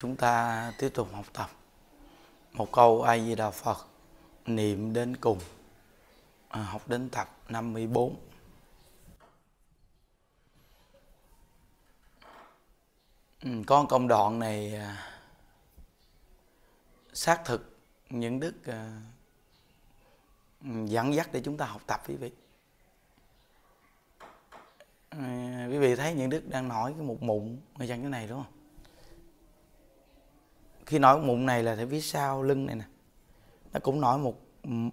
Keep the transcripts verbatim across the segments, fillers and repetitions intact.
Chúng ta tiếp tục học tập một câu A Di Đà Phật niệm đến cùng, à, học đến tập năm mươi tư. Ừ, có công đoạn này à, xác thực những đức à, dẫn dắt để chúng ta học tập quý vị. À, quý vị thấy những đức đang nói cái một mụn ở trong cái này đúng không? Khi nổi mụn này là phía sau lưng này nè, nó cũng nổi một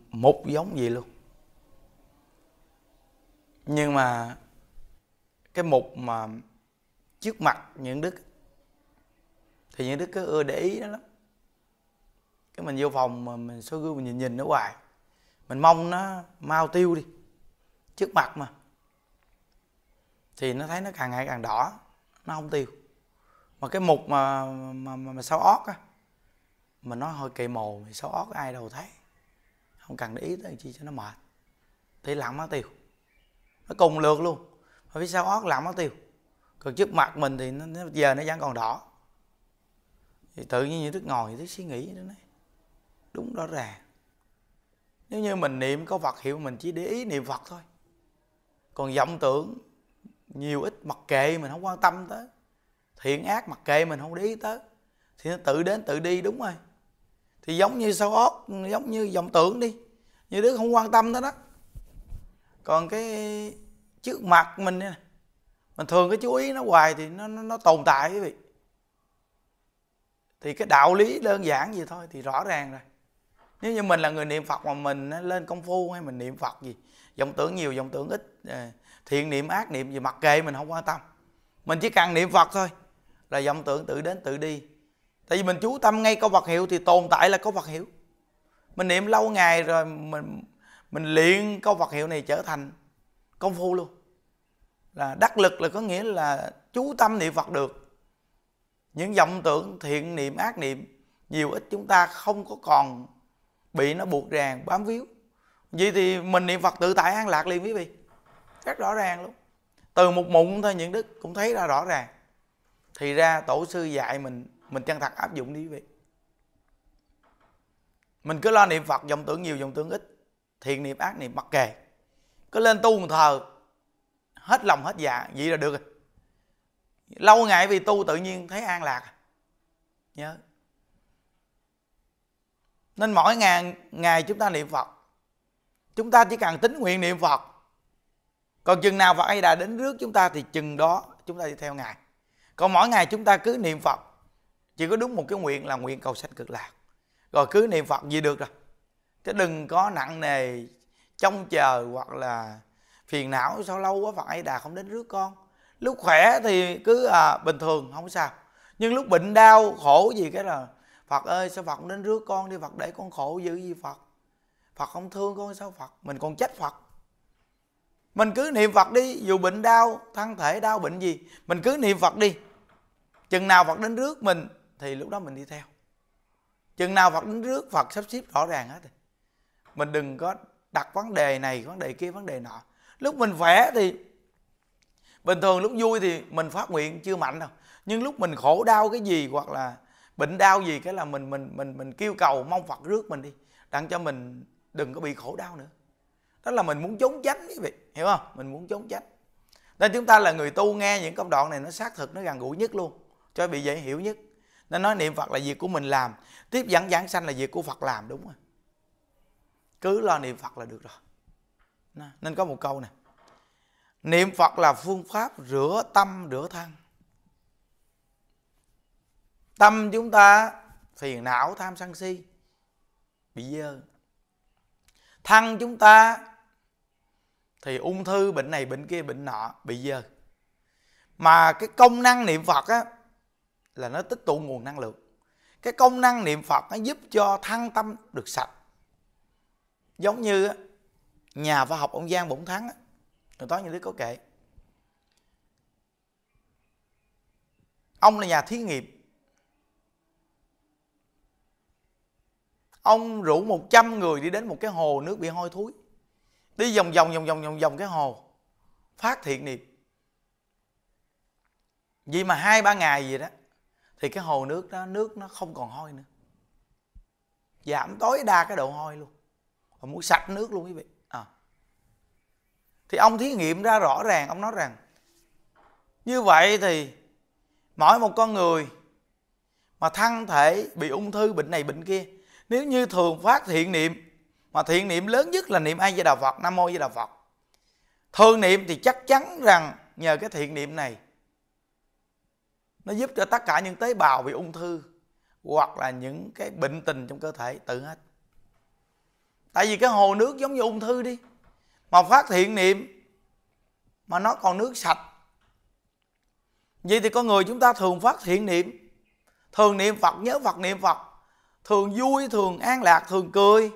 một giống gì luôn. Nhưng mà cái mục mà trước mặt những đức thì những đức cứ ưa để ý đó lắm. Cái mình vô phòng mà mình số gương mình nhìn nhìn nó hoài, mình mong nó mau tiêu đi. Trước mặt mà thì nó thấy nó càng ngày càng đỏ, nó không tiêu. Mà cái mục mà mà mà, mà sau ót á, mà nó hơi kề mồ, sau ót ai đâu thấy, không cần để ý tới chi cho nó mệt, thì lặn mất tiêu, nó cùng lượt luôn. Mà phía sau ót lặn mất tiêu, còn trước mặt mình thì nó giờ nó vẫn còn đỏ. Thì tự nhiên như thức ngồi, thức suy nghĩ đó này, đúng rõ ràng. Nếu như mình niệm có Phật hiệu, mình chỉ để ý niệm Phật thôi, còn vọng tưởng nhiều ít mặc kệ, mình không quan tâm tới. Thiện ác mặc kệ mình không để ý tới, thì nó tự đến tự đi, đúng rồi. Thì giống như sao ót, giống như vọng tưởng đi, như đứa không quan tâm tới đó. Còn cái trước mặt mình nè, mình thường cái chú ý nó hoài thì nó, nó, nó tồn tại quý vị. Thì cái đạo lý đơn giản gì thôi thì rõ ràng rồi. Nếu như mình là người niệm Phật mà mình lên công phu hay mình niệm Phật gì, vọng tưởng nhiều, vọng tưởng ít, thiện niệm ác niệm gì mặc kệ mình không quan tâm, mình chỉ cần niệm Phật thôi là vọng tưởng tự đến tự đi. Tại vì mình chú tâm ngay câu Phật hiệu thì tồn tại là câu Phật hiệu. Mình niệm lâu ngày rồi mình mình luyện câu Phật hiệu này trở thành công phu luôn. Là đắc lực, là có nghĩa là chú tâm niệm Phật được. Những vọng tưởng thiện niệm ác niệm nhiều ít chúng ta không có còn bị nó buộc ràng bám víu. Vậy thì mình niệm Phật tự tại an lạc liền quý vị. Rất rõ ràng luôn. Từ một mụn thôi những đức cũng thấy ra rõ ràng. Thì ra tổ sư dạy mình, mình chân thật áp dụng đi quý vị. Mình cứ lo niệm Phật, vọng tưởng nhiều, vọng tưởng ít, thiện niệm ác niệm mặc kệ, cứ lên tu một thờ hết lòng hết dạ, vậy là được rồi. Lâu ngày vì tu tự nhiên thấy an lạc. Nhớ. Nên mỗi ngày, ngày chúng ta niệm Phật, chúng ta chỉ cần tín nguyện niệm Phật. Còn chừng nào Phật A Di Đà đến rước chúng ta thì chừng đó chúng ta đi theo Ngài. Còn mỗi ngày chúng ta cứ niệm Phật, chỉ có đúng một cái nguyện là nguyện cầu sanh cực lạc, rồi cứ niệm Phật gì được rồi. Chứ đừng có nặng nề trông chờ hoặc là phiền não, sao lâu quá Phật A Di Đà không đến rước con. Lúc khỏe thì cứ à, bình thường không sao, nhưng lúc bệnh đau khổ gì cái là Phật ơi sao Phật không đến rước con đi, Phật để con khổ dữ gì Phật, Phật không thương con sao Phật, mình còn trách Phật. Mình cứ niệm Phật đi, dù bệnh đau, thân thể đau bệnh gì, mình cứ niệm Phật đi. Chừng nào Phật đến rước mình thì lúc đó mình đi theo. Chừng nào Phật đến rước, Phật sắp xếp rõ ràng hết. Mình đừng có đặt vấn đề này, vấn đề kia, vấn đề nọ. Lúc mình khỏe thì bình thường, lúc vui thì mình phát nguyện chưa mạnh đâu. Nhưng lúc mình khổ đau cái gì hoặc là bệnh đau gì cái là mình mình mình mình kêu cầu mong Phật rước mình đi, đặng cho mình đừng có bị khổ đau nữa. Đó là mình muốn trốn tránh quý vị, hiểu không? Mình muốn trốn tránh. Nên chúng ta là người tu nghe những công đoạn này nó xác thực, nó gần gũi nhất luôn, cho bị dễ hiểu nhất. Nên nói niệm Phật là việc của mình làm, tiếp dẫn giảng sanh là việc của Phật làm, đúng rồi. Cứ lo niệm Phật là được rồi. Nên có một câu nè: niệm Phật là phương pháp rửa tâm rửa thân. Tâm chúng ta phiền não tham sân si bị dơ, thân chúng ta thì ung thư, bệnh này, bệnh kia, bệnh nọ, bị dơ. Mà cái công năng niệm Phật á, là nó tích tụ nguồn năng lượng. Cái công năng niệm Phật nó giúp cho thân tâm được sạch. Giống như nhà khoa học ông Giang Bổng Thắng, hồi tối như thế có kể, ông là nhà thí nghiệm. Ông rủ một trăm người đi đến một cái hồ nước bị hôi thối, đi vòng vòng vòng vòng vòng vòng cái hồ phát thiện niệm. Vì mà hai ba ngày gì đó thì cái hồ nước đó, nước nó không còn hôi nữa, giảm tối đa cái độ hôi luôn, và muốn sạch nước luôn quý vị. À, thì ông thí nghiệm ra rõ ràng, ông nói rằng như vậy thì mỗi một con người mà thân thể bị ung thư, bệnh này bệnh kia, nếu như thường phát thiện niệm, mà thiện niệm lớn nhất là niệm A Di Đà Phật, Nam Mô A Di Đà Phật, thường niệm, thì chắc chắn rằng nhờ cái thiện niệm này nó giúp cho tất cả những tế bào bị ung thư hoặc là những cái bệnh tình trong cơ thể tự hết. Tại vì cái hồ nước giống như ung thư đi, mà phát thiện niệm mà nó còn nước sạch. Vậy thì con người chúng ta thường phát thiện niệm, thường niệm Phật, nhớ Phật, niệm Phật, thường vui, thường an lạc, thường cười,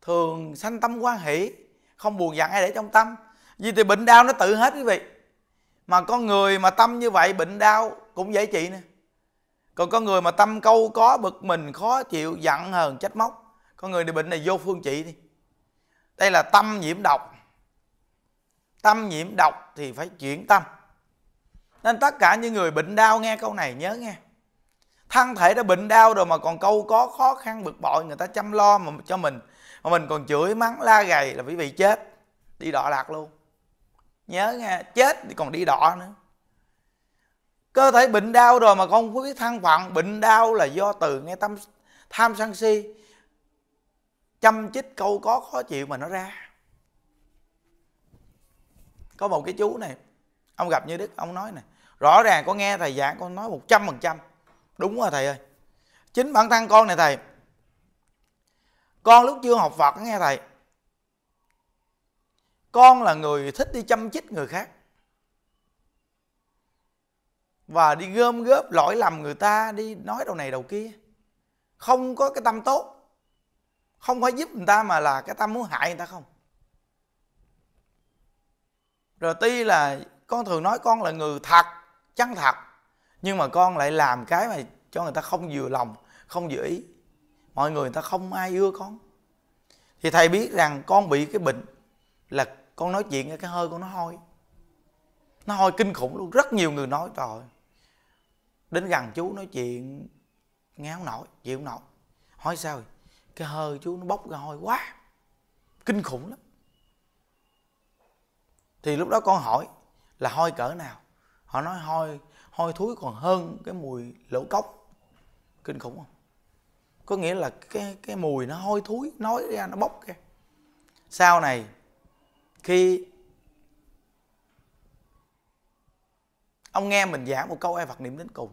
thường sanh tâm hoan hỷ, không buồn giận ai để trong tâm. Vì thì bệnh đau nó tự hết quý vị. Mà con người mà tâm như vậy, bệnh đau cũng dễ trị nè. Còn con người mà tâm câu có, bực mình, khó chịu, giận hờn, trách móc, con người này bệnh này vô phương trị đi. Đây là tâm nhiễm độc. Tâm nhiễm độc thì phải chuyển tâm. Nên tất cả những người bệnh đau nghe câu này nhớ nghe. Thân thể đã bệnh đau rồi mà còn câu có, khó khăn, bực bội, người ta chăm lo mà cho mình, mà mình còn chửi mắng la gầy là quý vị chết, đi đọa lạc luôn. Nhớ nghe, chết thì còn đi đọa nữa. Cơ thể bệnh đau rồi mà không có biết thân phận, bệnh đau là do từ nghe tâm tham sân si, chăm chích câu có khó chịu mà nó ra. Có một cái chú này, ông gặp Như Đức, ông nói nè, rõ ràng con nghe thầy giảng con nói một trăm phần trăm. Đúng rồi thầy ơi, chính bản thân con này thầy, con lúc chưa học Phật nghe thầy, con là người thích đi châm chích người khác và đi gom góp lỗi lầm người ta, đi nói đầu này đầu kia, không có cái tâm tốt, không phải giúp người ta mà là cái tâm muốn hại người ta không. Rồi tuy là con thường nói con là người thật, chân thật, nhưng mà con lại làm cái mà cho người ta không vừa lòng, không vừa ý, mọi người người ta không ai ưa con. Thì thầy biết rằng con bị cái bệnh là con nói chuyện cái hơi con nó hôi, nó hôi kinh khủng luôn. Rất nhiều người nói trời ơi, đến gần chú nói chuyện nghe không nổi, chịu không nổi. Hỏi sao rồi? Cái hơi chú nó bốc ra hôi quá, kinh khủng lắm. Thì lúc đó con hỏi là hôi cỡ nào, họ nói hôi hôi thối còn hơn cái mùi lỗ cốc. Kinh khủng không? Có nghĩa là cái, cái mùi nó hôi thối, nói ra nó bốc ra. Sau này khi ông nghe mình giảng một câu ai Phật niệm đến cùng,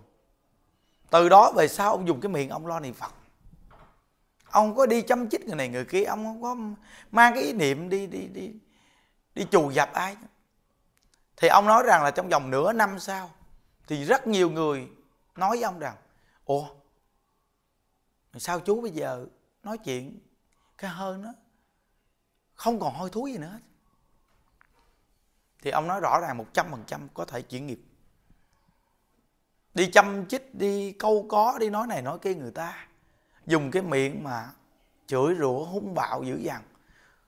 từ đó về sau ông dùng cái miệng ông lo niệm Phật. Ông có đi châm chích người này người kia, ông không có mang cái ý niệm đi đi đi đi trù dập ai. Thì ông nói rằng là trong vòng nửa năm sau thì rất nhiều người nói với ông rằng ủa sao chú bây giờ nói chuyện cái hơi nó không còn hôi thối gì nữa hết. Thì ông nói rõ ràng một trăm phần trăm có thể chuyển nghiệp. Đi châm chích, đi câu có, đi nói này nói kia người ta, dùng cái miệng mà chửi rủa hung bạo dữ dằn,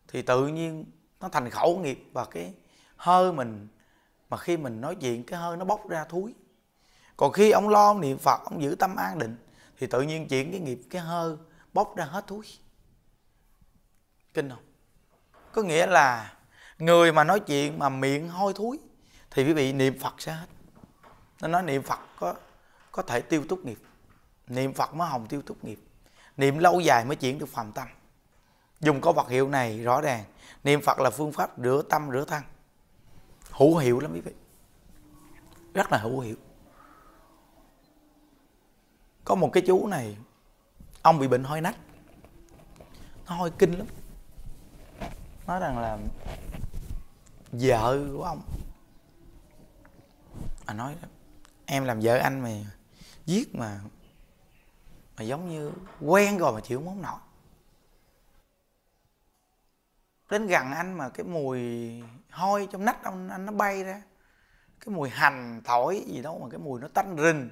thì tự nhiên nó thành khẩu nghiệp. Và cái hơi mình mà khi mình nói chuyện cái hơi nó bốc ra thúi. Còn khi ông lo niệm Phật, ông giữ tâm an định, thì tự nhiên chuyển cái nghiệp cái hơi bốc ra hết thúi. Kinh không? Có nghĩa là người mà nói chuyện mà miệng hôi thối thì quý vị niệm Phật sẽ hết. Nó nói niệm Phật có, có thể tiêu túc nghiệp. Niệm Phật mới hồng tiêu túc nghiệp. Niệm lâu dài mới chuyển được phàm tâm. Dùng câu Phật hiệu này rõ ràng, niệm Phật là phương pháp rửa tâm rửa thân, hữu hiệu lắm quý vị, rất là hữu hiệu. Có một cái chú này, ông bị bệnh hôi nách, nó hôi kinh lắm. Nói rằng là vợ của ông, à nói em làm vợ anh mà giết mà mà giống như quen rồi mà chịu không nổi, đến gần anh mà cái mùi hôi trong nách ông anh nó bay ra, cái mùi hành tỏi gì đâu mà cái mùi nó tanh rình,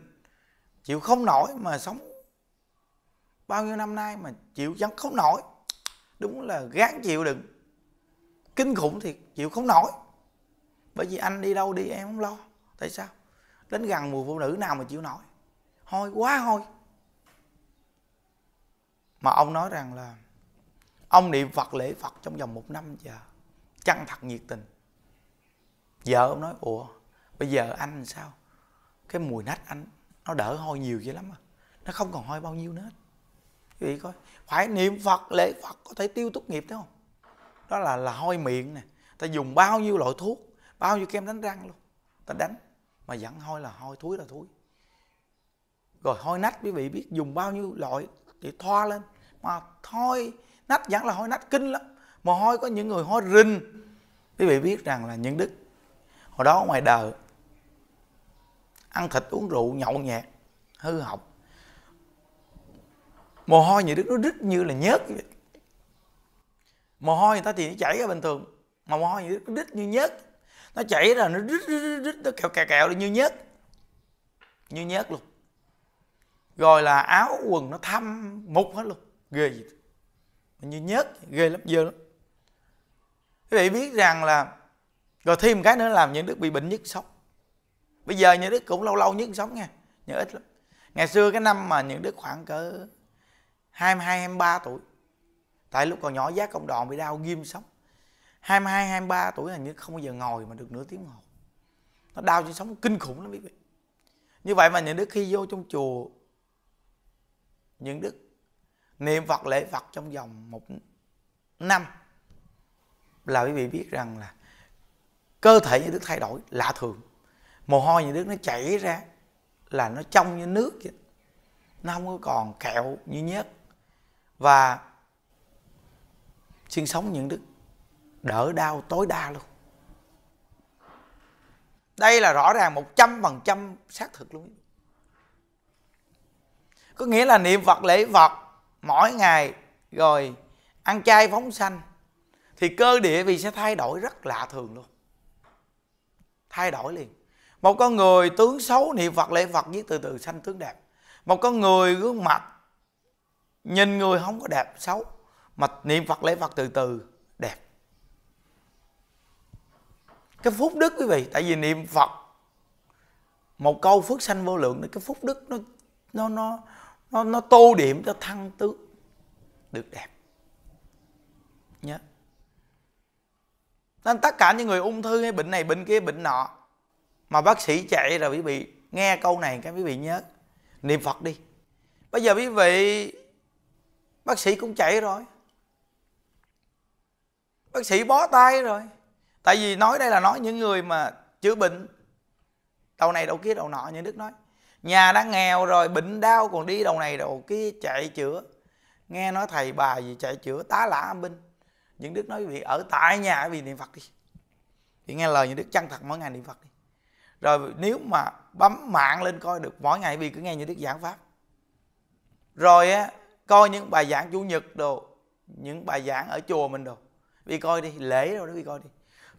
chịu không nổi mà sống bao nhiêu năm nay mà chịu vẫn không nổi, đúng là gán chịu đựng. Kinh khủng thiệt, chịu không nổi. Bởi vì anh đi đâu đi em không lo. Tại sao? Đến gần mùi phụ nữ nào mà chịu nổi. hôi quá hôi. Mà ông nói rằng là ông niệm Phật lễ Phật trong vòng một năm giờ, chân thật nhiệt tình. Vợ ông nói ủa bây giờ anh sao, cái mùi nách anh nó đỡ hôi nhiều vậy lắm à, nó không còn hôi bao nhiêu nữa. Quý vị coi, phải niệm Phật lễ Phật có thể tiêu tốt nghiệp đấy không? Đó là là hôi miệng nè, ta dùng bao nhiêu loại thuốc, bao nhiêu kem đánh răng luôn, ta đánh mà vẫn hôi là hôi, thúi là thúi. Rồi hôi nách, quý vị biết dùng bao nhiêu loại để thoa lên mà hôi nách vẫn là hôi nách kinh lắm. Mà hôi có những người hôi rình. Quý vị biết rằng là những đức hồi đó ngoài đời ăn thịt uống rượu nhậu nhẹt hư hỏng, mồ hôi như đức nó rít như là nhớt. Mồ hôi người ta thì nó chảy ra bình thường, mà mồ hôi như đức nó rít như nhớt, nó chảy ra nó rít rít rít nó kẹo kẹo kẹo như nhớt, như nhớt luôn. Rồi là áo quần nó thâm mục hết luôn, ghê gì như nhớt, ghê lắm, dơ lắm. Quý vị biết rằng là rồi thêm cái nữa làm những đức bị bệnh nhức sống. Bây giờ những đức cũng lâu lâu nhức sống nha, nhưng ít lắm. Ngày xưa cái năm mà những đức khoảng cỡ hai mươi hai, hai mươi ba tuổi, tại lúc còn nhỏ giác công đoạn bị đau ghim sống, hai mươi hai, hai mươi ba tuổi là như không bao giờ ngồi mà được nửa tiếng ngồi, nó đau trên sống kinh khủng lắm. Biết vậy như vậy mà những đức khi vô trong chùa, những đức niệm Phật lễ Phật trong vòng một năm là quý vị biết rằng là cơ thể như đức thay đổi lạ thường. Mồ hôi như đức nó chảy ra là nó trong như nước vậy, nó không có còn kẹo như nhớt. Và xương sống những đức đỡ đau tối đa luôn. Đây là rõ ràng một trăm phần trăm xác thực luôn. Có nghĩa là niệm Phật lễ Phật mỗi ngày rồi ăn chay phóng sanh thì cơ địa vì sẽ thay đổi rất lạ thường luôn, thay đổi liền. Một con người tướng xấu niệm Phật lễ Phật viết từ từ sanh tướng đẹp. Một con người gương mặt nhìn người không có đẹp xấu mà niệm Phật lễ Phật từ từ đẹp. Cái phúc đức quý vị, tại vì niệm Phật một câu phước sanh vô lượng, cái phúc đức nó nó nó nó, nó tô điểm cho thăng tướng được đẹp nhớ. Nên tất cả những người ung thư hay bệnh này bệnh kia bệnh nọ mà bác sĩ chạy rồi quý vị nghe câu này các quý vị nhớ niệm Phật đi. Bây giờ quý vị bác sĩ cũng chạy rồi, bác sĩ bó tay rồi. Tại vì nói đây là nói những người mà chữa bệnh đầu này đầu kia đầu nọ. Như đức nói nhà đã nghèo rồi, bệnh đau còn đi đầu này đầu kia chạy chữa. Nghe nói thầy bà gì chạy chữa tá lả âm binh. Những đức nói quý vị ở tại nhà vì niệm Phật đi, thì nghe lời những đức chân thật mỗi ngày niệm Phật đi. Rồi nếu mà bấm mạng lên coi được mỗi ngày vì cứ nghe những đức giảng pháp. Rồi á, coi những bài giảng chủ nhật đồ, những bài giảng ở chùa mình đồ, vì coi đi, lễ rồi đó vì coi đi.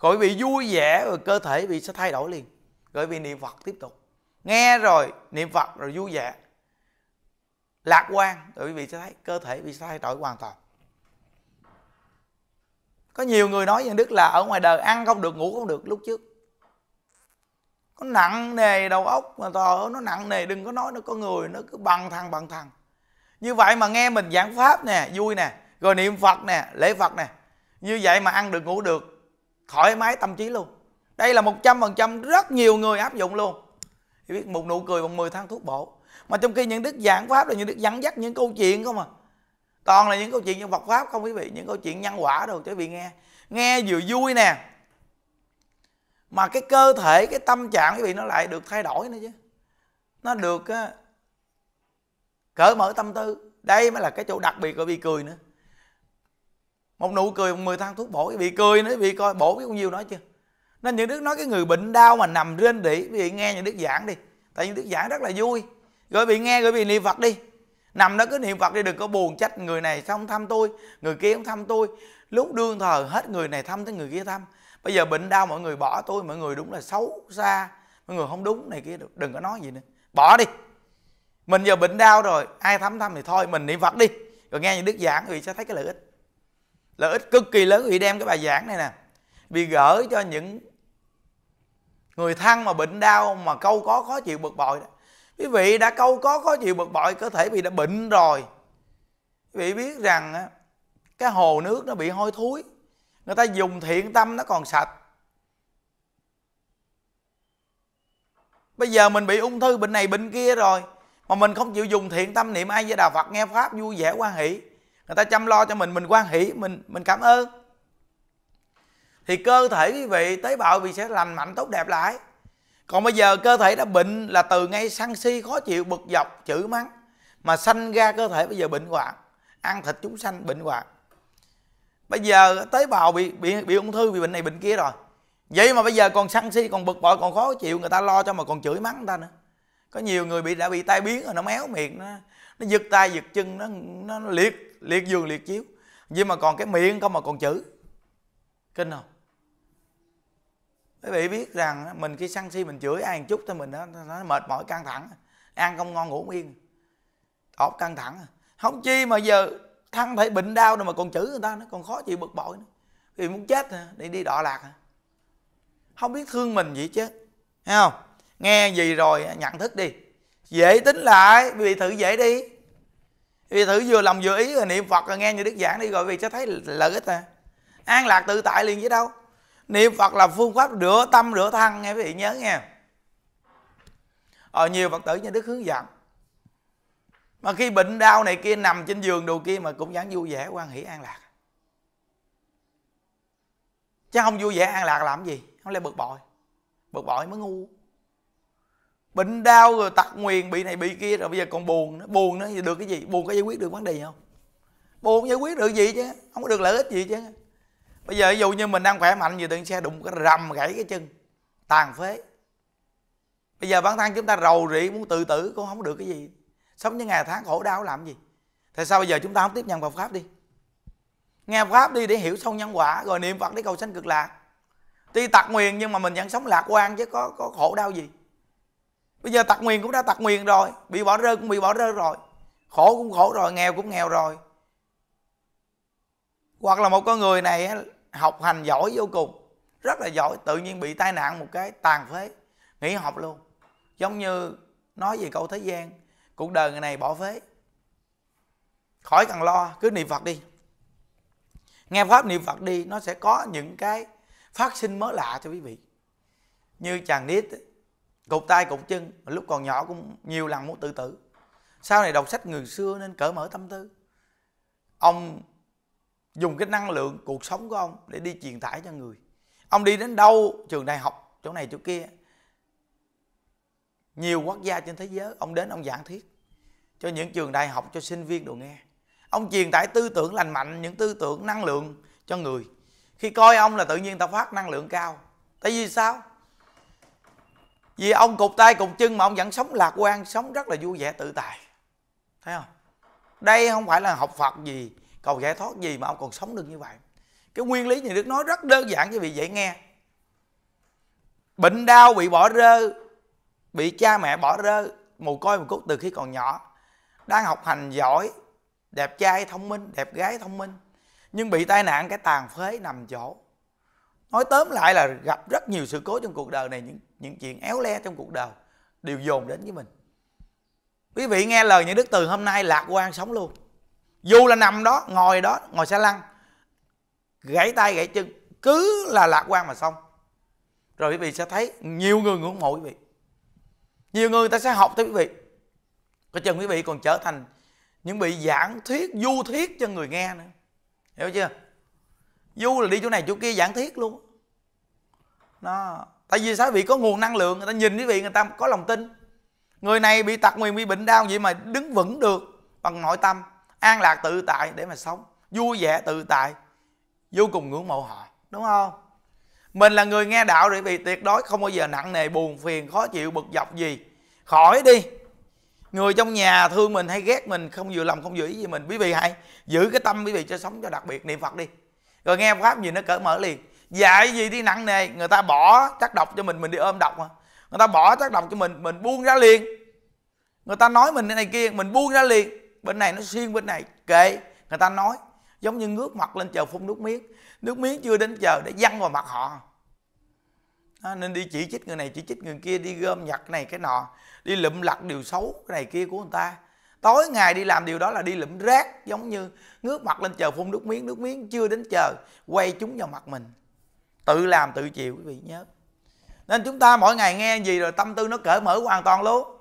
Rồi bị vui vẻ rồi cơ thể bị sẽ thay đổi liền. Rồi vì niệm Phật tiếp tục. Nghe rồi niệm Phật rồi vui vẻ, lạc quan, rồi quý vị sẽ thấy cơ thể bị thay đổi hoàn toàn. Có nhiều người nói rằng đức là ở ngoài đời ăn không được, ngủ không được. Lúc trước có nặng nề đầu óc mà tò, nó nặng nề, đừng có nói nó có người nó cứ bằng thằng bằng thằng. Như vậy mà nghe mình giảng pháp nè, vui nè, rồi niệm Phật nè, lễ Phật nè, như vậy mà ăn được ngủ được, thoải mái tâm trí luôn. Đây là một trăm phần trăm rất nhiều người áp dụng luôn. Thì biết một nụ cười bằng mười thang thuốc bổ. Mà trong khi những đức giảng pháp là những đức dẫn dắt những câu chuyện không à, toàn là những câu chuyện nhân vật pháp không quý vị, những câu chuyện nhân quả đâu cho quý vị nghe. Nghe vừa vui nè, mà cái cơ thể, cái tâm trạng quý vị nó lại được thay đổi nữa chứ. Nó được uh, cởi mở tâm tư. Đây mới là cái chỗ đặc biệt của bị cười nữa. Một nụ cười mười thang thuốc bổ. Bị cười nữa, bị coi bổ biết bao nhiêu nói chưa. Nên những đức nói cái người bệnh đau mà nằm rên rỉ, quý vị nghe những đức giảng đi. Tại những đức giảng rất là vui. Rồi bị nghe, rồi bị niệm Phật đi. Nằm đó cứ niệm Phật đi, đừng có buồn trách người này sao không thăm tôi, người kia không thăm tôi. Lúc đương thờ hết người này thăm tới người kia thăm. Bây giờ bệnh đau mọi người bỏ tôi, mọi người đúng là xấu xa, mọi người không đúng này kia được. Đừng có nói gì nữa, bỏ đi. Mình giờ bệnh đau rồi, ai thăm thăm thì thôi, mình niệm Phật đi. Rồi nghe những đức giảng quý vị sẽ thấy cái lợi ích. Lợi ích cực kỳ lớn. Quý vị đem cái bài giảng này nè, bị gỡ cho những người thân mà bệnh đau mà câu có khó chịu bực bội đó. Quý vị đã câu có khó chịu bực bội, cơ thể bị đã bệnh rồi. Quý vị biết rằng á, cái hồ nước nó bị hôi thối, người ta dùng thiện tâm nó còn sạch. Bây giờ mình bị ung thư bệnh này bệnh kia rồi, mà mình không chịu dùng thiện tâm niệm ai với Đà Phật, nghe Pháp vui vẻ quan hỷ, người ta chăm lo cho mình, mình quan hỷ, mình mình cảm ơn, thì cơ thể quý vị, tế bào vì sẽ lành mạnh tốt đẹp lại. Còn bây giờ cơ thể đã bệnh là từ ngay sân si khó chịu bực dọc chửi mắng mà sanh ra cơ thể bây giờ bệnh hoạn, ăn thịt chúng sanh bệnh hoạn. Bây giờ tế bào bị bị bị ung thư vì bệnh này bệnh kia rồi, vậy mà bây giờ còn sân si, còn bực bội, còn khó chịu, người ta lo cho mà còn chửi mắng người ta nữa. Có nhiều người bị đã bị tai biến rồi, nó méo miệng, nó nó giật tay giật chân, nó nó liệt liệt giường liệt chiếu, vậy mà còn cái miệng không mà còn chửi, kinh không? Quý vị biết rằng mình khi sân si mình chửi ai một chút thôi mình nó, nó mệt mỏi căng thẳng, ăn không ngon ngủ không yên, ốp căng thẳng, không chi mà giờ thân thể bệnh đau rồi mà còn chửi người ta, nó còn khó chịu bực bội nữa. Vì muốn chết để đi đọa lạc, không biết thương mình vậy chứ, thấy không? Nghe gì rồi nhận thức đi, dễ tính lại, vì thử dễ đi, vì thử vừa lòng vừa ý rồi niệm Phật rồi nghe như Đức giảng đi rồi vì sẽ thấy lợi ích à. An lạc tự tại liền với đâu. Niệm Phật là phương pháp rửa tâm rửa thân, nghe quý vị nhớ nghe. Ở nhiều Phật tử như Đức hướng dẫn, mà khi bệnh đau này kia nằm trên giường đồ kia mà cũng vẫn vui vẻ quan hỷ an lạc. Chứ không vui vẻ an lạc làm gì, không lẽ bực bội. Bực bội mới ngu. Bệnh đau rồi tật nguyền bị này bị kia rồi bây giờ còn buồn nữa. Buồn nữa thì được cái gì? Buồn có giải quyết được vấn đề không? Buồn giải quyết được gì chứ, không có được lợi ích gì chứ. Bây giờ ví dụ như mình đang khỏe mạnh, vừa tự xe đụng cái rầm gãy cái chân, tàn phế. Bây giờ bản thân chúng ta rầu rĩ muốn tự tử cũng không được cái gì. Sống những ngày tháng khổ đau làm gì? Tại sao bây giờ chúng ta không tiếp nhận Phật Pháp đi? Nghe Pháp đi để hiểu sâu nhân quả, rồi niệm Phật để cầu sanh cực lạc. Tuy tật nguyền nhưng mà mình vẫn sống lạc quan chứ có, có khổ đau gì. Bây giờ tật nguyền cũng đã tật nguyền rồi, bị bỏ rơi cũng bị bỏ rơi rồi, khổ cũng khổ rồi, nghèo cũng nghèo rồi. Hoặc là một con người này học hành giỏi vô cùng, rất là giỏi, tự nhiên bị tai nạn một cái tàn phế, nghỉ học luôn. Giống như nói về câu thế gian, cuộc đời người này bỏ phế. Khỏi cần lo, cứ niệm Phật đi, nghe Pháp niệm Phật đi, nó sẽ có những cái phát sinh mới lạ cho quý vị. Như chàng nít cụt tay cụt chân, lúc còn nhỏ cũng nhiều lần muốn tự tử. Sau này đọc sách người xưa nên cởi mở tâm tư, ông dùng cái năng lượng cuộc sống của ông để đi truyền tải cho người. Ông đi đến đâu, trường đại học, chỗ này chỗ kia, nhiều quốc gia trên thế giới, ông đến ông giảng thuyết cho những trường đại học, cho sinh viên đồ nghe. Ông truyền tải tư tưởng lành mạnh, những tư tưởng năng lượng cho người. Khi coi ông là tự nhiên ta phát năng lượng cao. Tại vì sao? Vì ông cụt tay cụt chân mà ông vẫn sống lạc quan, sống rất là vui vẻ tự tại. Thấy không? Đây không phải là học Phật gì, cầu giải thoát gì mà ông còn sống được như vậy. Cái nguyên lý nhà Đức nói rất đơn giản cho vị dễ nghe. Bệnh đau bị bỏ rơi, bị cha mẹ bỏ rơi, mồ côi mồ cút từ khi còn nhỏ, đang học hành giỏi, đẹp trai thông minh, đẹp gái thông minh, nhưng bị tai nạn cái tàn phế nằm chỗ. Nói tóm lại là gặp rất nhiều sự cố trong cuộc đời này, những, những chuyện éo le trong cuộc đời đều dồn đến với mình. Quý vị nghe lời nhà Đức từ hôm nay lạc quan sống luôn. Dù là nằm đó, ngồi đó, ngồi xe lăn, gãy tay, gãy chân, cứ là lạc quan mà xong. Rồi quý vị sẽ thấy nhiều người ngưỡng mộ quý vị, nhiều người ta sẽ học tới quý vị. Có chừng quý vị còn trở thành những vị giảng thuyết, du thuyết cho người nghe nữa. Hiểu chưa? Du là đi chỗ này chỗ kia giảng thuyết luôn đó. Tại vì sao? Quý vị có nguồn năng lượng, người ta nhìn quý vị, người ta có lòng tin. Người này bị tật nguyền, bị bệnh đau vậy mà đứng vững được bằng nội tâm an lạc tự tại để mà sống vui vẻ tự tại, vô cùng ngưỡng mộ họ, đúng không? Mình là người nghe đạo rồi vì tuyệt đối không bao giờ nặng nề buồn phiền khó chịu bực dọc gì, khỏi đi. Người trong nhà thương mình hay ghét mình, không vừa lòng không vừa ý gì mình, quý vị hãy giữ cái tâm quý vị cho sống cho đặc biệt, niệm Phật đi, rồi nghe Pháp gì nó cởi mở liền. Dạy gì đi nặng nề, người ta bỏ trắc độc cho mình, mình đi ôm độc mà. Người ta bỏ trắc độc cho mình, mình buông ra liền. Người ta nói mình này kia, mình buông ra liền. Bên này nó xuyên bên này, kệ người ta nói, giống như ngước mặt lên chờ phun nước miếng. Nước miếng chưa đến chờ để văng vào mặt họ. Đó, nên đi chỉ trích người này chỉ trích người kia, đi gom nhặt này cái nọ, đi lụm lặt điều xấu cái này kia của người ta. Tối ngày đi làm điều đó là đi lụm rác, giống như ngước mặt lên chờ phun nước miếng, nước miếng chưa đến chờ quay chúng vào mặt mình. Tự làm tự chịu, quý vị nhớ. Nên chúng ta mỗi ngày nghe gì rồi tâm tư nó cởi mở hoàn toàn luôn.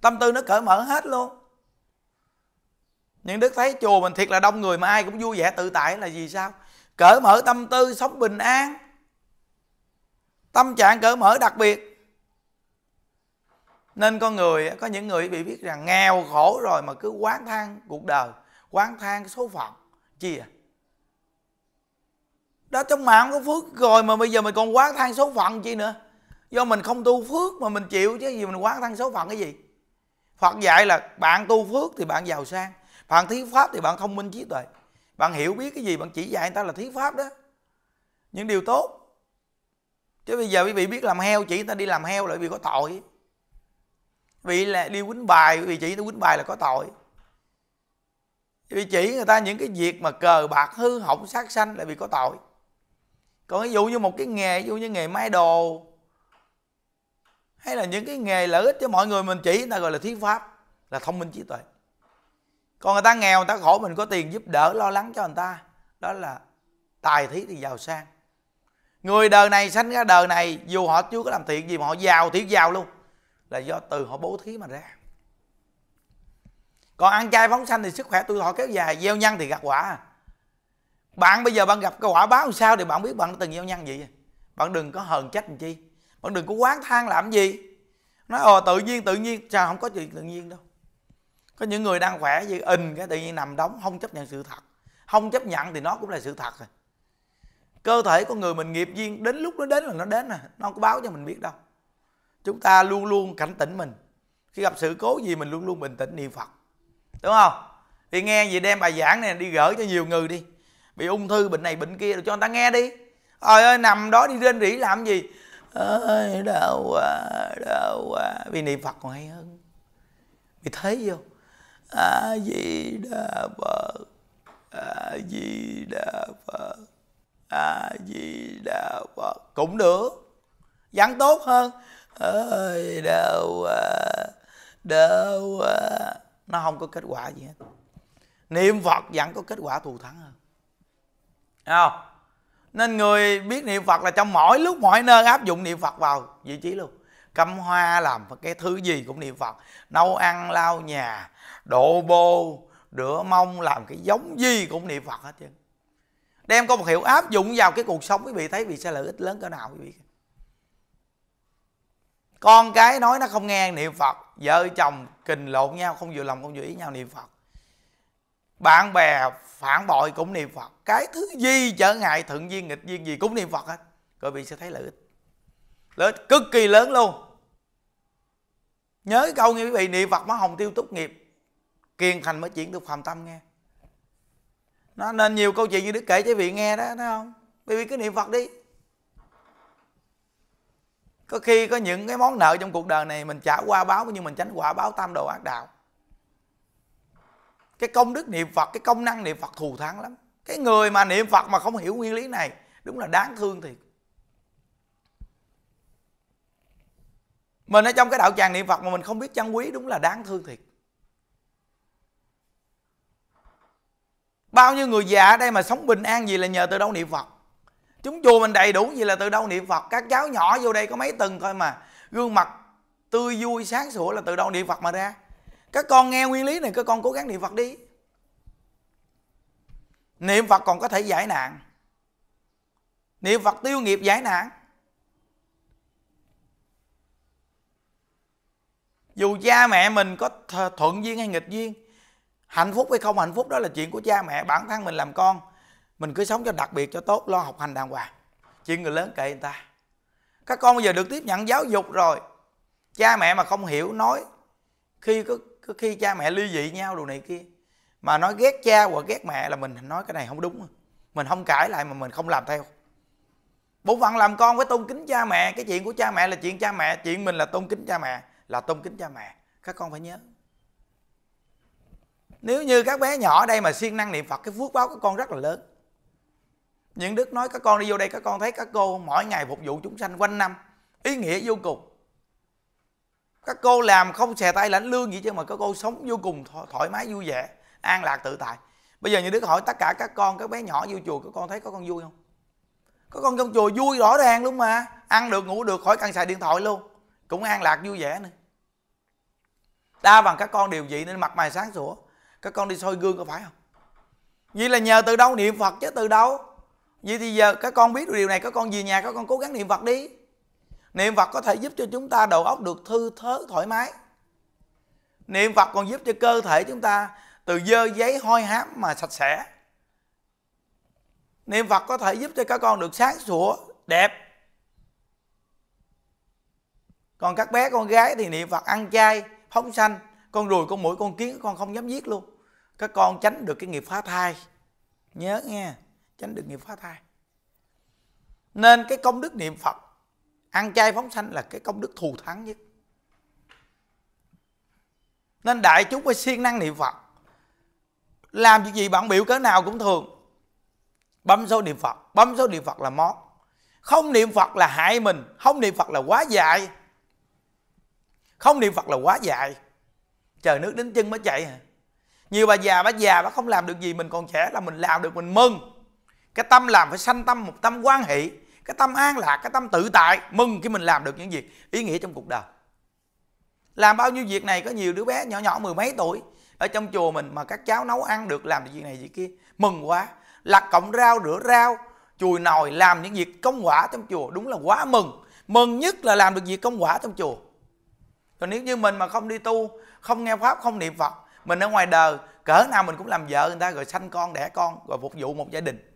Tâm tư nó cởi mở hết luôn. Những Đức thấy chùa mình thiệt là đông người mà ai cũng vui vẻ tự tại là gì sao? Cởi mở tâm tư, sống bình an. Tâm trạng cởi mở đặc biệt. Nên con người, có những người bị biết rằng nghèo khổ rồi mà cứ oán than cuộc đời, oán than số phận. Chi à? Đó, trong mạng có phước rồi mà bây giờ mình còn oán than số phận chi nữa? Do mình không tu phước mà mình chịu chứ gì mình oán than số phận cái gì? Phật dạy là bạn tu phước thì bạn giàu sang, bạn thí pháp thì bạn thông minh trí tuệ, bạn hiểu biết cái gì bạn chỉ dạy người ta là thí pháp đó, những điều tốt. Chứ bây giờ quý vị biết làm heo, chỉ người ta đi làm heo là quý vị có tội. Vì là đi quýnh bài, quý vị chỉ người ta quýnh bài là có tội. Vì chỉ người ta những cái việc mà cờ bạc hư hỏng sát sanh là vì có tội. Còn ví dụ như một cái nghề, ví dụ như nghề may đồ, hay là những cái nghề lợi ích cho mọi người, mình chỉ người ta gọi là thí pháp, là thông minh trí tuệ. Còn người ta nghèo, người ta khổ, mình có tiền giúp đỡ, lo lắng cho người ta, đó là tài thí thì giàu sang. Người đời này sanh ra đời này, dù họ chưa có làm thiện gì mà họ giàu, thiệt giàu luôn, là do từ họ bố thí mà ra. Còn ăn chay phóng sanh thì sức khỏe tuổi thọ kéo dài, gieo nhân thì gặt quả. Bạn bây giờ bạn gặp cái quả báo làm sao thì bạn biết bạn đã từng gieo nhân gì. Bạn đừng có hờn trách làm chi, bạn đừng có oán than làm gì. Nói ồ tự nhiên tự nhiên, sao không có chuyện tự nhiên đâu. Có những người đang khỏe gì ình cái tự nhiên nằm đóng, không chấp nhận sự thật. Không chấp nhận thì nó cũng là sự thật rồi. Cơ thể của người mình nghiệp duyên, đến lúc nó đến là nó đến rồi, nó không có báo cho mình biết đâu. Chúng ta luôn luôn cảnh tỉnh mình, khi gặp sự cố gì mình luôn luôn bình tĩnh niệm Phật, đúng không? Thì nghe gì đem bài giảng này đi gỡ cho nhiều người đi, bị ung thư bệnh này bệnh kia rồi cho người ta nghe đi. Trời ơi nằm đó đi rên rỉ làm gì? Ơi đau quá, đau quá, vì niệm Phật còn hay hơn. Vì thế vô A Di Đà Phật, A Di Đà Phật, A Di Đà Phật cũng được, vẫn tốt hơn. Ơi đau quá, đau quá, nó không có kết quả gì hết. Niệm Phật vẫn có kết quả thù thắng hơn. Không? Nên người biết niệm Phật là trong mỗi lúc mọi nơi áp dụng niệm Phật vào vị trí luôn. Cắm hoa làm cái thứ gì cũng niệm Phật, nấu ăn lau nhà, độ bô, rửa mông, làm cái giống gì cũng niệm Phật hết trơn. Đem có một hiệu áp dụng vào cái cuộc sống, quý vị thấy vì sẽ lợi ích lớn cỡ nào quý vị. Con cái nói nó không nghe niệm Phật, vợ chồng kình lộn nhau không vừa lòng không vừa ý nhau niệm Phật, bạn bè phản bội cũng niệm Phật, cái thứ gì trở ngại thuận duyên nghịch duyên gì cũng niệm Phật hết, quý vị sẽ thấy lợi ích. Lợi ích cực kỳ lớn luôn. Nhớ câu nghe quý vị, niệm Phật mới hồng tiêu túc nghiệp, kiên thành mới chuyển được phàm tâm nghe. Nó nên nhiều câu chuyện như Đức kể cho quý vị nghe đó, thấy không? Quý vị cứ niệm Phật đi. Có khi có những cái món nợ trong cuộc đời này mình trả qua báo, nhưng mình tránh quả báo tam đồ ác đạo. Cái công đức niệm Phật, cái công năng niệm Phật thù thắng lắm. Cái người mà niệm Phật mà không hiểu nguyên lý này đúng là đáng thương thiệt. Mình ở trong cái đạo tràng niệm Phật mà mình không biết trân quý đúng là đáng thương thiệt. Bao nhiêu người già ở đây mà sống bình an gì là nhờ từ đâu niệm Phật. Chúng chùa mình đầy đủ gì là từ đâu niệm Phật. Các cháu nhỏ vô đây có mấy tuần thôi mà gương mặt tươi vui sáng sủa là từ đâu niệm Phật mà ra. Các con nghe nguyên lý này, các con cố gắng niệm Phật đi. Niệm Phật còn có thể giải nạn, niệm Phật tiêu nghiệp giải nạn. Dù cha mẹ mình có thuận duyên hay nghịch duyên, hạnh phúc hay không hạnh phúc đó là chuyện của cha mẹ. Bản thân mình làm con, mình cứ sống cho đặc biệt, cho tốt, lo học hành đàng hoàng. Chuyện người lớn kệ người ta. Các con bây giờ được tiếp nhận giáo dục rồi, cha mẹ mà không hiểu nói, khi có, có khi cha mẹ ly dị nhau đồ này kia, mà nói ghét cha hoặc ghét mẹ là mình nói cái này không đúng. Mình không cãi lại mà mình không làm theo. Bổn phận làm con phải tôn kính cha mẹ. Cái chuyện của cha mẹ là chuyện cha mẹ, chuyện mình là tôn kính cha mẹ, là tôn kính cha mẹ. Các con phải nhớ. Nếu như các bé nhỏ ở đây mà siêng năng niệm Phật, cái phước báo của con rất là lớn. Những Đức nói các con đi vô đây các con thấy các cô mỗi ngày phục vụ chúng sanh quanh năm, ý nghĩa vô cùng. Các cô làm không xè tay lãnh lương gì chứ, mà các cô sống vô cùng thoải mái vui vẻ, an lạc tự tại. Bây giờ Như Đức hỏi tất cả các con, các bé nhỏ vô chùa, các con thấy có con vui không? Có con trong chùa vui rõ ràng luôn mà, ăn được ngủ được, khỏi cần xài điện thoại luôn, cũng an lạc vui vẻ nữa. Đa bằng các con điều dị nên mặt mày sáng sủa. Các con đi soi gương có phải không? Vậy là nhờ từ đâu? Niệm Phật chứ từ đâu. Vậy thì giờ các con biết được điều này, các con về nhà các con cố gắng niệm Phật đi. Niệm Phật có thể giúp cho chúng ta đầu óc được thư thớ thoải mái. Niệm Phật còn giúp cho cơ thể chúng ta từ dơ giấy hôi hám mà sạch sẽ. Niệm Phật có thể giúp cho các con được sáng sủa, đẹp. Còn các bé con gái thì niệm Phật ăn chay, phóng sanh, con ruồi, con muỗi, con kiến các con không dám giết luôn. Các con tránh được cái nghiệp phá thai. Nhớ nghe, tránh được nghiệp phá thai. Nên cái công đức niệm Phật, ăn chay phóng sanh là cái công đức thù thắng nhất. Nên đại chúng phải siêng năng niệm Phật. Làm việc gì bạn biểu cỡ nào cũng thường bấm số niệm Phật. Bấm số niệm Phật là mót. Không niệm Phật là hại mình. Không niệm Phật là quá dại. Không niệm Phật là quá dại. Trời nước đến chân mới chạy hả? Nhiều bà già bà già bà không làm được gì. Mình còn trẻ là mình làm được, mình mừng. Cái tâm làm phải sanh tâm, một tâm quan hỷ, cái tâm an lạc, cái tâm tự tại, mừng khi mình làm được những việc ý nghĩa trong cuộc đời. Làm bao nhiêu việc này, có nhiều đứa bé nhỏ nhỏ mười mấy tuổi ở trong chùa mình mà các cháu nấu ăn được, làm được việc này việc kia, mừng quá. Lặt cọng rau, rửa rau, chùi nồi, làm những việc công quả trong chùa, đúng là quá mừng. Mừng nhất là làm được việc công quả trong chùa. Còn nếu như mình mà không đi tu, không nghe Pháp, không niệm Phật, mình ở ngoài đời, cỡ nào mình cũng làm vợ người ta, rồi sanh con, đẻ con, rồi phục vụ một gia đình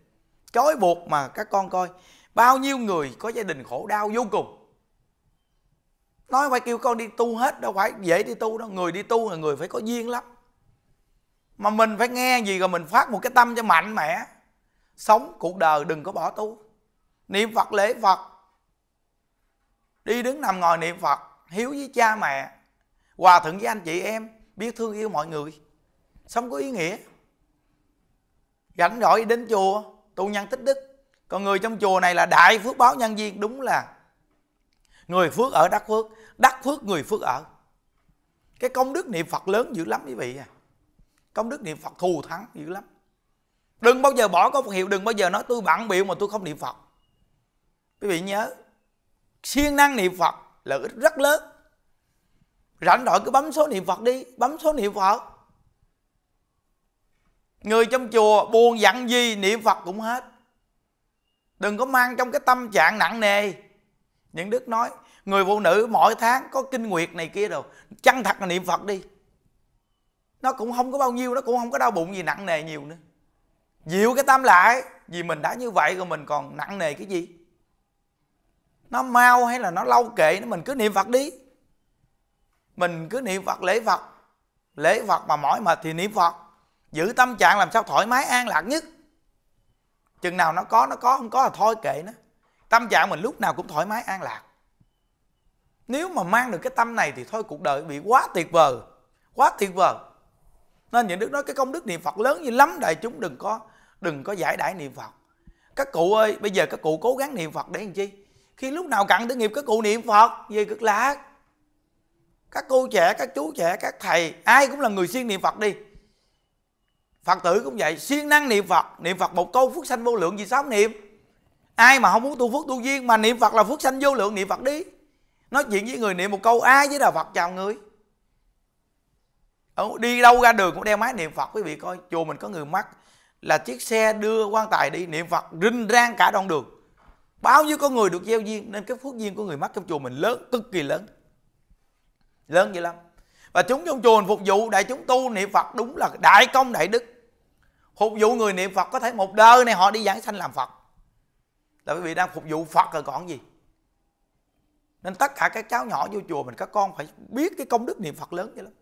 chói buộc mà các con coi. Bao nhiêu người có gia đình khổ đau vô cùng. Nói phải kêu con đi tu hết, đâu phải dễ đi tu đâu. Người đi tu là người phải có duyên lắm. Mà mình phải nghe gì rồi mình phát một cái tâm cho mạnh mẽ. Sống cuộc đời đừng có bỏ tu. Niệm Phật, lễ Phật, đi đứng nằm ngồi niệm Phật, hiếu với cha mẹ, hòa thuận với anh chị em, biết thương yêu mọi người, sống có ý nghĩa. Rảnh rỗi đến chùa tu nhân tích đức. Còn người trong chùa này là đại phước báo nhân viên. Đúng là người phước ở đắc phước, đắc phước người phước ở. Cái công đức niệm Phật lớn dữ lắm quý vị à. Công đức niệm Phật thù thắng dữ lắm. Đừng bao giờ bỏ có Phật hiệu. Đừng bao giờ nói tôi bận bịu mà tôi không niệm Phật. Quý vị nhớ, siêng năng niệm Phật lợi ích rất lớn. Rảnh rỗi cứ bấm số niệm Phật đi. Bấm số niệm Phật. Người trong chùa buồn giận gì niệm Phật cũng hết. Đừng có mang trong cái tâm trạng nặng nề. Những Đức nói người phụ nữ mỗi tháng có kinh nguyệt này kia rồi, chân thật là niệm Phật đi. Nó cũng không có bao nhiêu, nó cũng không có đau bụng gì nặng nề nhiều nữa. Dịu cái tâm lại. Vì mình đã như vậy rồi mình còn nặng nề cái gì? Nó mau hay là nó lâu kệ nó, mình cứ niệm Phật đi. Mình cứ niệm Phật, lễ Phật. Lễ Phật mà mỏi mệt thì niệm Phật. Giữ tâm trạng làm sao thoải mái an lạc nhất. Chừng nào nó có, nó có, không có là thôi kệ nó. Tâm trạng mình lúc nào cũng thoải mái an lạc. Nếu mà mang được cái tâm này thì thôi cuộc đời bị quá tuyệt vời. Quá tuyệt vời. Nên những Đức nói cái công đức niệm Phật lớn như lắm. Đại chúng đừng có đừng có giải đãi niệm Phật. Các cụ ơi, bây giờ các cụ cố gắng niệm Phật để làm chi? Khi lúc nào cận tử nghiệp các cụ niệm Phật về cực lạc. Các cô trẻ, các chú trẻ, các thầy, ai cũng là người siêng niệm Phật đi. Phật tử cũng vậy, siêng năng niệm Phật. Niệm Phật một câu phước sanh vô lượng gì sao không niệm? Ai mà không muốn tu phước tu duyên mà niệm Phật là phước sanh vô lượng, niệm Phật đi. Nói chuyện với người niệm một câu ai với đạo Phật chào người. Ở, đi đâu ra đường cũng đeo máy niệm Phật. Quý vị coi chùa mình có người mắc là chiếc xe đưa quan tài đi niệm Phật rinh rang cả đoạn đường. Bao nhiêu con người được gieo duyên. Nên cái phước duyên của người mắc trong chùa mình lớn, cực kỳ lớn. Lớn vậy lắm. Và chúng trong chùa mình phục vụ đại chúng tu niệm Phật đúng là đại công đại đức. Phục vụ người niệm Phật có thể một đời này họ đi giảng sanh làm Phật. Là quý vị đang phục vụ Phật rồi còn gì. Nên tất cả các cháu nhỏ vô chùa mình, các con phải biết cái công đức niệm Phật lớn vậy lắm.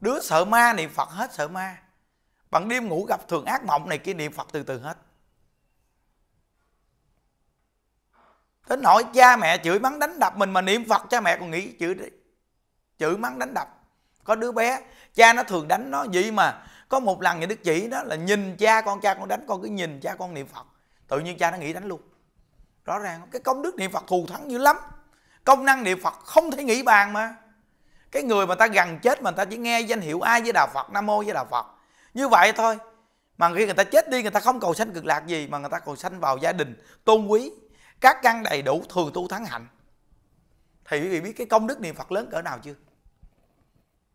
Đứa sợ ma niệm Phật hết sợ ma. Bằng đêm ngủ gặp thường ác mộng này kia niệm Phật từ từ hết. Đến nỗi cha mẹ chửi mắng đánh đập mình mà niệm Phật cha mẹ còn nghĩ chửi chửi mắng đánh đập. Có đứa bé cha nó thường đánh nó vậy mà. Có một lần nhà Đức chỉ đó là nhìn cha con, cha con đánh con cứ nhìn cha con niệm Phật. tự nhiên cha nó nghĩ đánh luôn. Rõ ràng cái công đức niệm Phật thù thắng dữ lắm, công năng niệm Phật không thể nghĩ bàn mà. Cái người mà ta gần chết mà ta chỉ nghe danh hiệu ai với Đà Phật, Nam Mô với Đà Phật như vậy thôi, mà khi người ta chết đi người ta không cầu sanh cực lạc gì, mà người ta cầu sanh vào gia đình tôn quý, các căn đầy đủ, thường tu thắng hạnh. Thì quý vị biết cái công đức niệm Phật lớn cỡ nào chưa?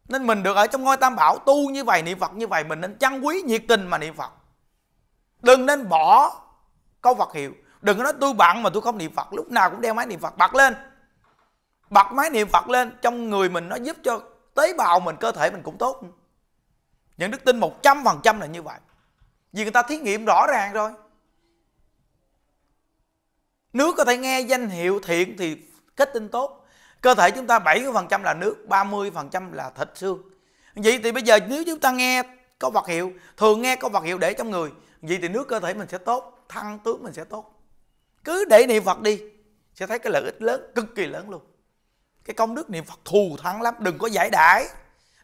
Nên mình được ở trong ngôi Tam Bảo tu như vậy, niệm Phật như vậy, mình nên trân quý, nhiệt tình mà niệm Phật. Đừng nên bỏ câu Phật hiệu. Đừng có nói tôi bận mà tôi không niệm Phật. Lúc nào cũng đeo máy niệm Phật, bật lên, bật máy niệm Phật lên. Trong người mình nó giúp cho tế bào mình, cơ thể mình cũng tốt. Những đức tin một trăm phần trăm là như vậy, vì người ta thí nghiệm rõ ràng rồi. Nước có thể nghe danh hiệu thiện thì kết tinh tốt. Cơ thể chúng ta bảy mươi phần trăm là nước, ba mươi phần trăm là thịt xương. Vậy thì bây giờ nếu chúng ta nghe câu Phật hiệu, thường nghe câu Phật hiệu để trong người, vậy thì nước cơ thể mình sẽ tốt, thăng tướng mình sẽ tốt. Cứ để niệm Phật đi, sẽ thấy cái lợi ích lớn, cực kỳ lớn luôn. Cái công đức niệm Phật thù thắng lắm. Đừng có giải đãi,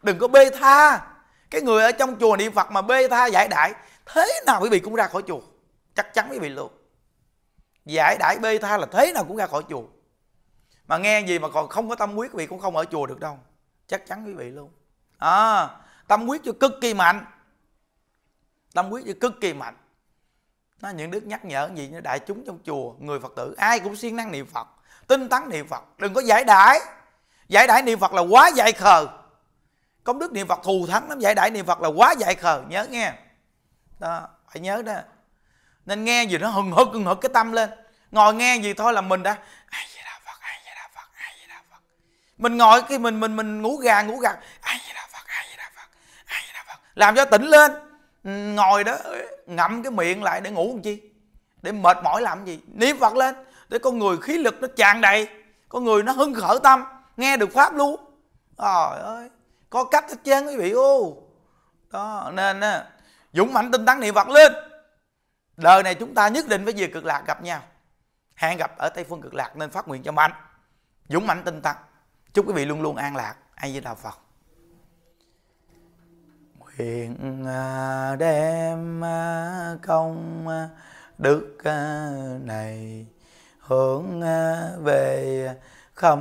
đừng có bê tha. Cái người ở trong chùa niệm Phật mà bê tha giải đãi, thế nào quý vị cũng ra khỏi chùa, chắc chắn quý vị luôn. Giải đãi bê tha là thế nào cũng ra khỏi chùa. Mà nghe gì mà còn không có tâm quyết, quý vị cũng không ở chùa được đâu, chắc chắn quý vị luôn. À, tâm quyết cho cực kỳ mạnh, tâm quyết cho cực kỳ mạnh. Nó những đức nhắc nhở gì như đại chúng trong chùa, người Phật tử ai cũng siêng năng niệm Phật, tinh tấn niệm Phật, đừng có giải đãi. Giải đãi niệm Phật là quá dại khờ. Công đức niệm Phật thù thắng lắm, giải đãi niệm Phật là quá dại khờ, nhớ nghe. Đó, phải nhớ đó. Nên nghe gì nó hừng hực hừng hực cái tâm lên. Ngồi nghe gì thôi là mình đã ai vậy Đà Phật, ai vậy Đà Phật, ai vậy Đà Phật. Mình ngồi khi mình mình mình ngủ gà ngủ gật, ai vậy Đà Phật, ai vậy Đà Phật, ai vậy Đà Phật, làm cho tỉnh lên. Ngồi đó ngậm cái miệng lại để ngủ làm chi? Để mệt mỏi làm gì? Niệm Phật lên để con người khí lực nó tràn đầy, con người nó hưng khởi tâm, nghe được pháp luôn. Trời ơi, có cách hết trơn quý vị ô. Đó, nên á dũng mạnh tinh tấn niệm Phật lên. Đời này chúng ta nhất định với về cực lạc gặp nhau, hẹn gặp ở Tây Phương cực lạc, nên phát nguyện cho mạnh, dũng mạnh tinh tấn. Chúc quý vị luôn luôn an lạc. Ai với Đạo Phật. Nguyện đem công đức này hướng về khắp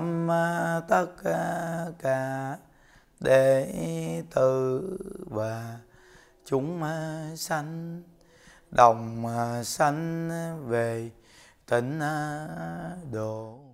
tất cả đệ tử và chúng sanh, đồng sanh về tịnh độ.